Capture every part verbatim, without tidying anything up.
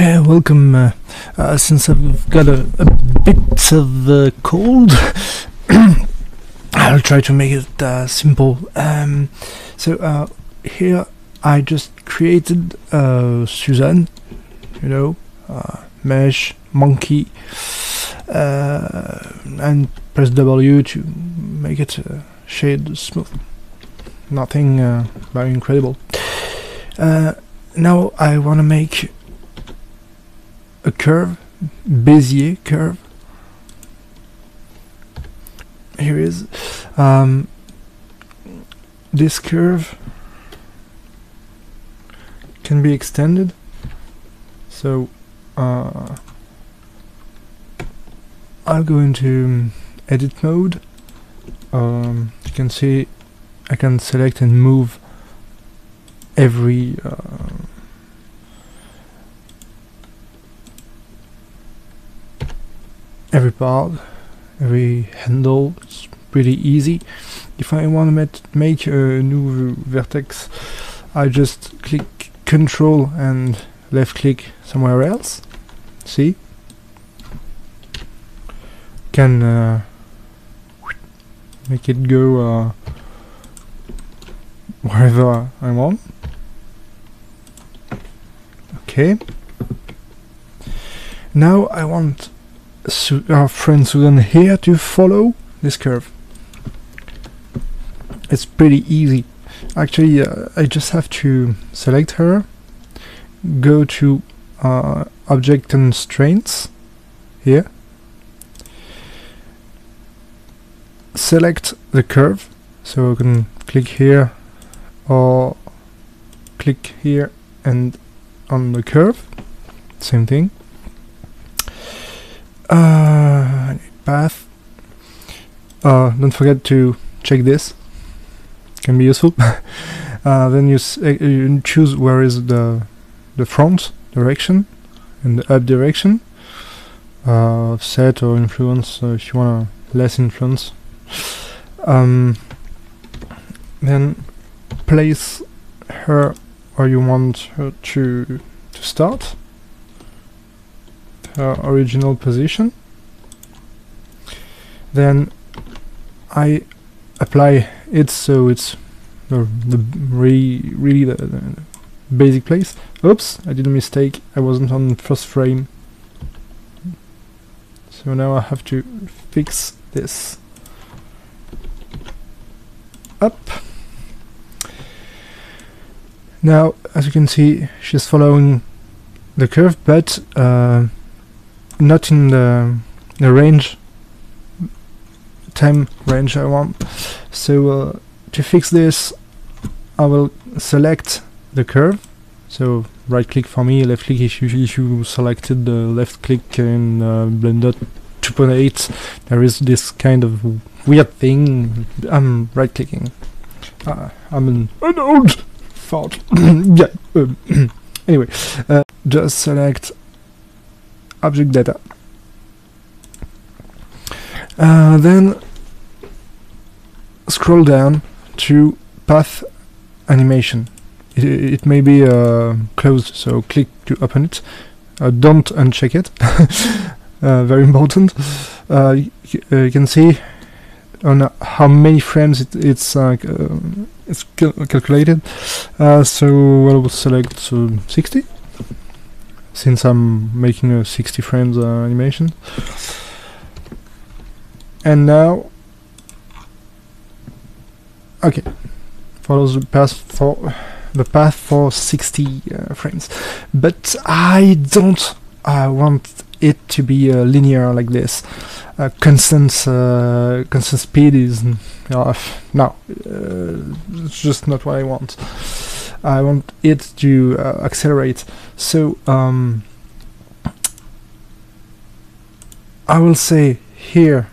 Hey, welcome. Uh, uh, since I've got a, a bit of a cold, I'll try to make it uh, simple. Um, so uh, here I just created uh, Suzanne, you know, uh, mesh, monkey, uh, and press W to make it uh, shade smooth. Nothing uh, very incredible. Uh, now I want to make a curve, Bezier curve. Here is um, this curve can be extended, so uh, I'll go into edit mode. Um, you can see I can select and move every uh, every part, every handle. It's pretty easy. If I want to make a new vertex, I just click Control and left click somewhere else. See? Can uh, make it go uh, wherever I want. Okay. Now I want Su our friend Susan here to follow this curve. It's pretty easy. Actually, uh, I just have to select her, go to uh, Object Constraints here, select the curve, so I can click here or click here and on the curve, same thing. Uh, path. Uh, don't forget to check this. Can be useful. uh, then you, s uh, you choose where is the the front direction and the up direction. Uh, offset or influence uh, if you want less influence. Um, then place her where you want her to to start. Uh, original position. Then I apply it so it's the, the re really the, the basic place. Oops, I did a mistake. I wasn't on the first frame. So now I have to fix this. Up. Now, as you can see, she's following the curve, but uh, not in the, the range, time range I want. So uh, to fix this, I will select the curve. So right click for me, left click if you, if you selected the left click in uh, Blender two point eight. There is this kind of weird thing. I'm right clicking. Uh, I'm an, an old fart. Yeah. Um, anyway, uh, just select Object Data. Uh, then scroll down to Path Animation. It, it may be uh, closed, so click to open it. Uh, don't uncheck it. uh, very important. Uh, uh, you can see on uh, how many frames it, it's uh, it's cal calculated. Uh, so I will select uh, sixty. Since I'm making a sixty frames uh, animation. And now, okay, follows the path for the path for sixty uh, frames, but I don't I want it to be uh, linear like this. Uh, constant uh, constant speed is uh, no, uh, it's just not what I want. I want it to uh, accelerate, so um, I will say here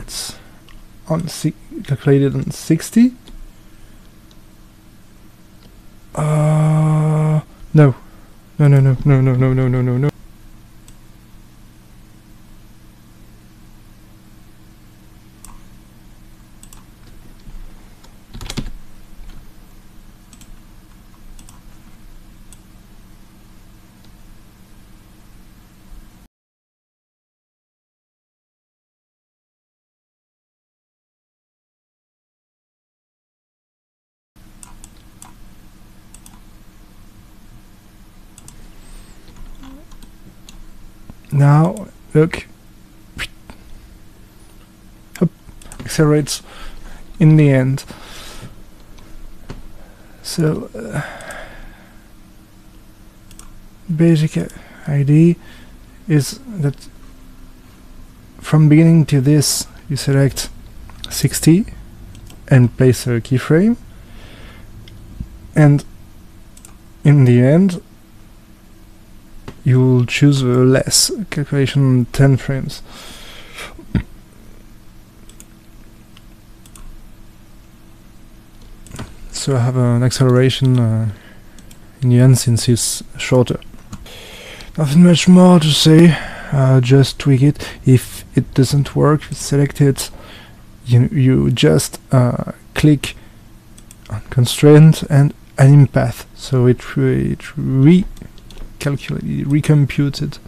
it's on si calculated on sixty. Uh, no, no, no, no, no, no, no, no, no, no, no. Now look, accelerates in the end. So uh, basic idea is that from beginning to this you select sixty and place a keyframe, and in the end you'll choose a less calculation, ten frames. So I have an acceleration uh, in the end since it's shorter. Nothing much more to say, uh, just tweak it. If it doesn't work, select it. You, you just uh, click on constraint and anim path, so it, re it re Calculate, recompute it,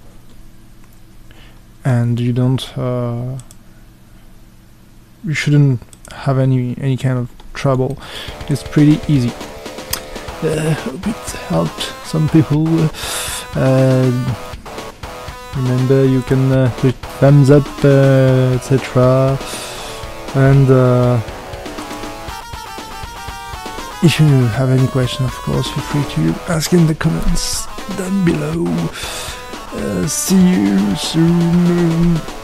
and you don't, uh, you shouldn't have any any kind of trouble. It's pretty easy. Uh, hope it helped some people. Uh, remember, you can uh, click thumbs up, uh, et cetera. And uh, if you have any question, of course, feel free to ask in the comments down below. Uh, see you soon.